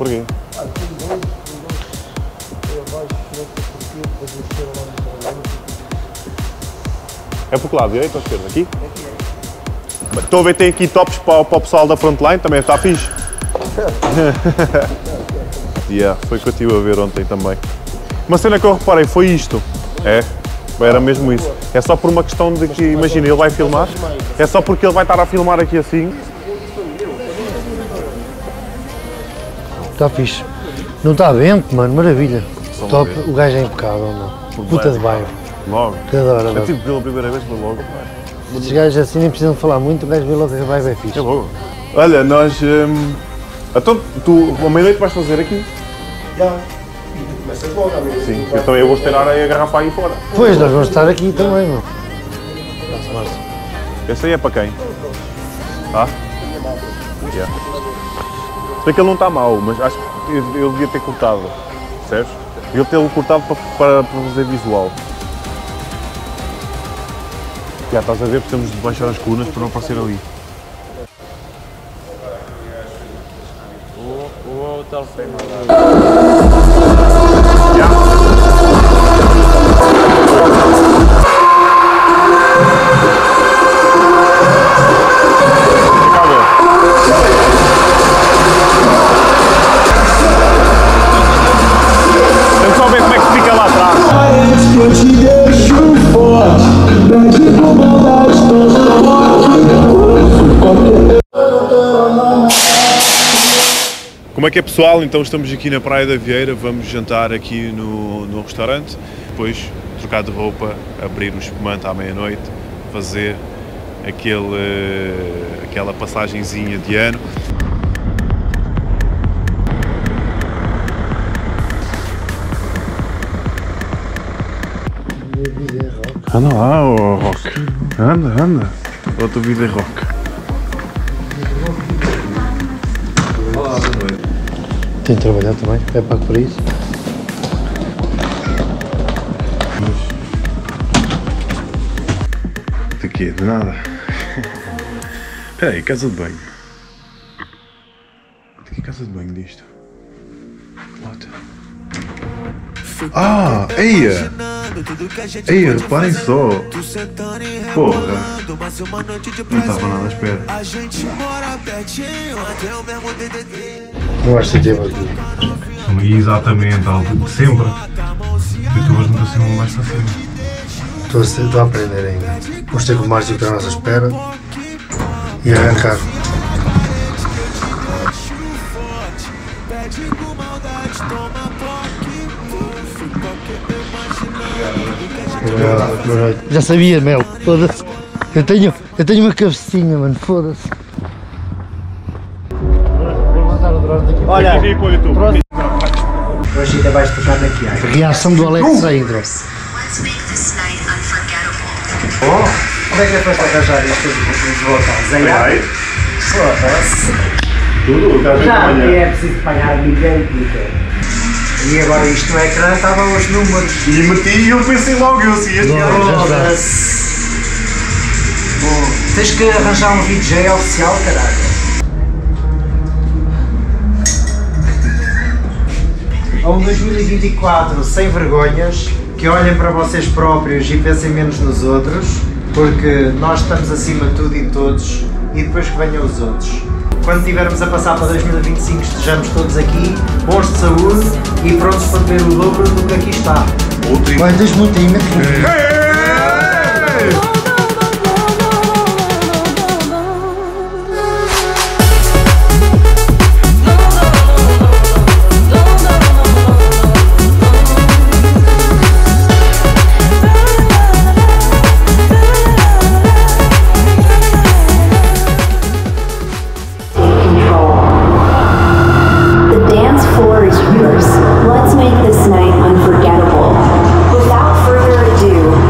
Porquê? Ah, tem dois. Eu abaixo, não sei porquê, depois eu chego lá no problema. É por que lado? Direito ou esquerda? Aqui? Aqui é. Estou a ver que tem aqui tops para o pessoal da Frontline, também está fixe. Yeah, foi o que eu estive a ver ontem também. Uma cena que eu reparei foi isto. É. Era mesmo isso. É só por uma questão de que, imagina, ele vai filmar. É só porque ele vai estar a filmar aqui assim. Está fixe. Não está vento, mano, maravilha. Top, o gajo é impecável, mano. Puta de bairro. Logo. Eu tive pela primeira vez, mas logo. Estes gajos assim nem precisam falar muito, o gajo vê logo que a vibe é fixe. É logo. Olha, nós... Então, tu, à meia-noite vais fazer aqui? Já. Sim, então eu vou esperar a garrafa aí fora. Pois, nós vamos estar aqui também, meu. Esse aí é para quem? Ah? Yeah. Sei que ele não está mau, mas acho que eu devia ter cortado, certo? Eu tê-lo cortado para fazer visual. Já estás a ver, precisamos de baixar as colunas para não aparecer ali. O hotel foi mal. Como é que é, pessoal? Então estamos aqui na Praia da Vieira, vamos jantar aqui no restaurante, depois trocar de roupa, abrir o espumante à meia-noite, fazer aquela passagenzinha de ano. Minha vida é rock. Anda lá, oh, rock. Anda, anda. A tua vida é rock. Tem de trabalhar também, é pago para isso. De quê? De nada. Espera aí, casa de banho. De que casa de banho disto? What? Ah, eia! Eia, reparem só! Porra! Não estava nada à espera. Não acho que teve aqui. Exatamente, algo de sempre. Youtubers nunca são mais para cima. Estou a aprender ainda. Vamos ter que o Márcio está à nossa espera e arrancar. Já sabia, Mel, foda-se. Eu tenho uma cabecinha, mano, foda-se. Olha, hoje ainda vais tocar daqui. Reação do Alexandre. Como é que depois vais arranjar estas voltas? Zanhar? Foda-se. Tudo, já é preciso pagar ninguém, Peter. E agora isto é ecrã, estavam os números. E meti e eu pensei logo, eu assim, este é tens que arranjar um DJ oficial, caralho. Há um 2024 sem vergonhas, que olhem para vocês próprios e pensem menos nos outros, porque nós estamos acima de tudo e de todos, e depois que venham os outros. Quando estivermos a passar para 2025, estejamos todos aqui, bons de saúde e prontos para beber o dobro do que aqui está. Vai, tens muito aí, mete comigo. Let's make this night unforgettable. Without further ado,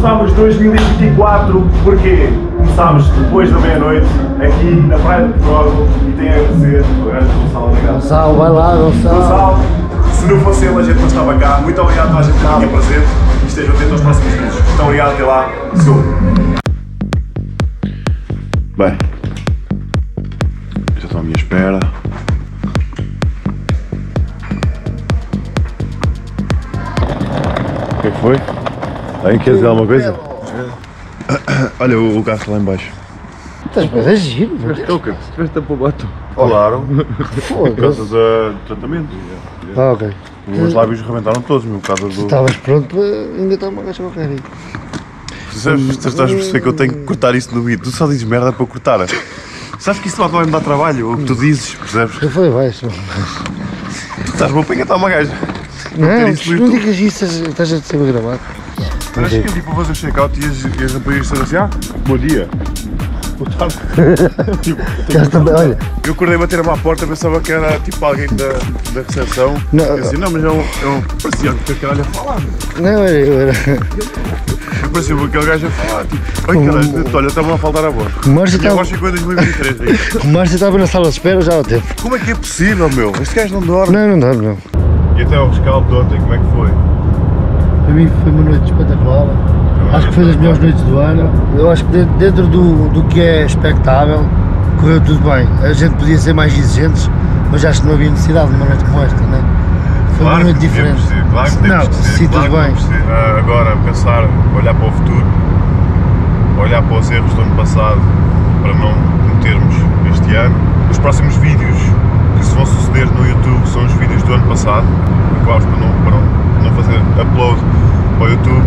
Começámos 2024, porquê? Começámos depois da meia-noite, aqui na Praia do Pedrógão, e tenho a agradecer o grande Gonçalo Letra. Gonçalo, vai lá, Gonçalo. Gonçalo, se não fosse ele a gente não estava cá. Muito obrigado a gente que tinha prazer e estejam atentos aos próximos vídeos. Muito obrigado, até lá. Sou. Bem, já estou à minha espera. O que é que foi? Alguém quer dizer alguma coisa? Olha o carro lá em baixo. Estás mais agir, meu Deus. Ok, percebeste a pobato. Claro. Por causa do tratamento. Ah, ok. Os lábios rebentaram todos, meu, por causa do... Estavas pronto para engatar uma gaja qualquer. Tu estás a perceber que eu tenho que cortar isso no vídeo. Tu só dizes merda para eu cortar. Sabes que isso lá vai me dar trabalho, o que tu dizes, percebes? Eu falei baixo. Tu estás bom para engatar uma gaja. Não digas isso, estás a ser gravado. Mas que eu vi para fazer o check-out e as raparigas disseram assim, ah, bom dia. Boa tarde. Tipo, olha, eu acordei-me a bater-me à porta, pensava que era tipo alguém da recepção. Não, eu disse, não, mas eu parecia que aquele gajo a falar. Não, era... Eu parecia que aquele gajo a falar, tipo, oi caralho, olha, estava a faltar a voz. E agora chegou em 2023. O Márcio estava na sala de espera já há tempo. Como é que é possível, meu? Este gajo não dorme. Não dorme. E até o rescaldo de ontem, como é que foi? Para mim foi uma noite espetacular, acho que foi das melhores noites do ano. Eu acho que dentro do que é expectável, correu tudo bem. A gente podia ser mais exigentes, mas acho que não havia necessidade de uma noite como esta, não é? Foi uma noite diferente. Claro que temos que ser, claro que temos que ser. Agora, pensar, olhar para o futuro, olhar para os erros do ano passado, para não cometermos este ano. Os próximos vídeos que se vão suceder no YouTube são os vídeos do ano passado, iguais para não fazer upload para o YouTube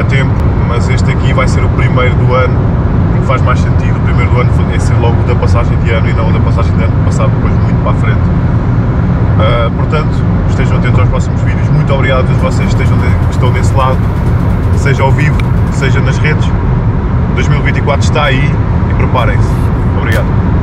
a tempo, mas este aqui vai ser o primeiro do ano, porque faz mais sentido, o primeiro do ano é ser logo da passagem de ano e não da passagem de ano passado, depois muito para a frente. Portanto, estejam atentos aos próximos vídeos, muito obrigado a todos vocês que estão desse lado, seja ao vivo, seja nas redes. 2024 está aí e preparem-se. Obrigado.